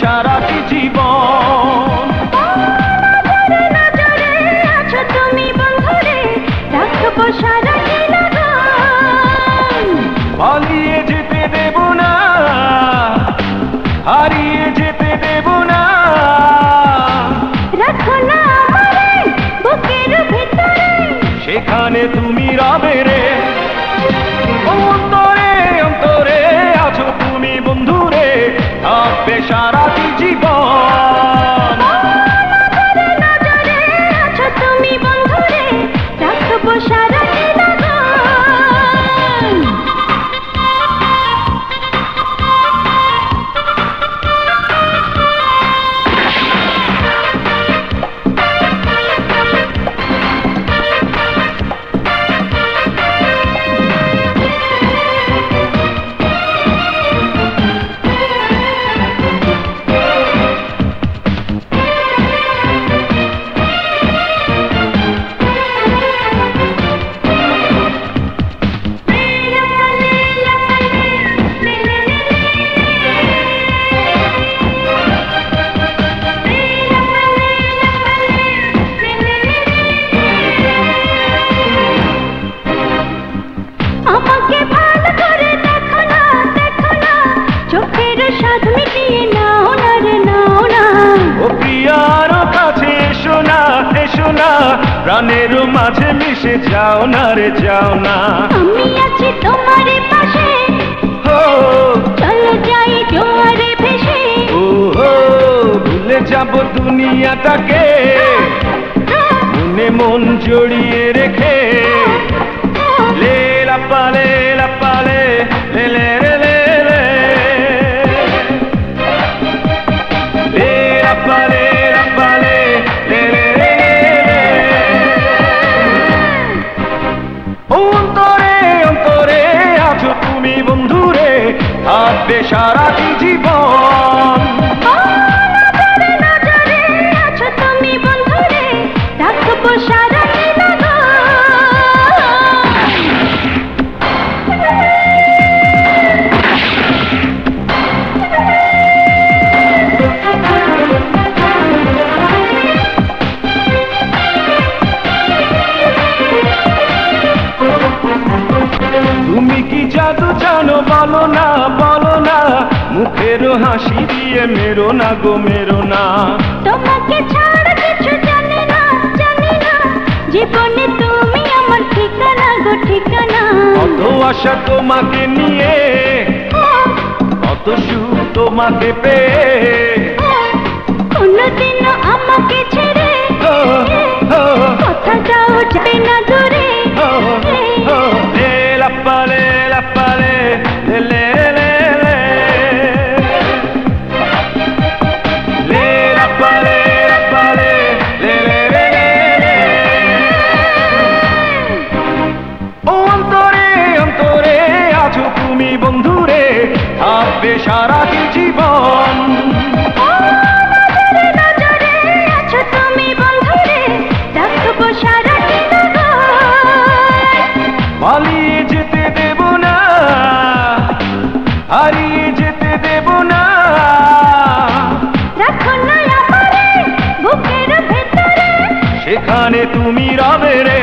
सारा जीवन पालिए जेते देव ना, हारिए जेते देव ना, रखो ना আমারে বুকের ভিতরে, সেখানে তুমি রবে রে। सारा जीवन नजरे आছো তুমি বন্ধু রে, রাখবো সারা প্রাণের মাঝে মিশে যাও না রে যাও না, আমি আছি তোমার পাশে, চলো যাই জোয়ারে ভেসে, ভুলে যাব দুনিয়াটাকে মনে মন জড়িয়ে রেখে। লেলা পালে লা পালে লেলে লেলে লেলা পালে লা পালে লেলে सारा जीवन नजरे आছো তুমি বন্ধু রে, রাখবো সারা हासि दिए मेरो ना गो मेरो ना, तुम्हें छाड़ा किछु जाने ना जीवने तुमी आमार ठिकाना गो ठिकाना, कत आशा तोमाके निये कत सुख तोमाके पेये, कोनोदिनो आमाके छेड़े कोथा जाओ जाबे ना दूरे। ला पाले ला पाले ले ले सारा जीवन नजरे नजरे आছো তুমি বন্ধু রে, রাখবো সারা জীবন, পালিয়ে যেতে দেব না, হারিয়ে যেতে দেব না, রাখো না আমারে বুকের ভেতরে, সেখানে তুমি রবে রে।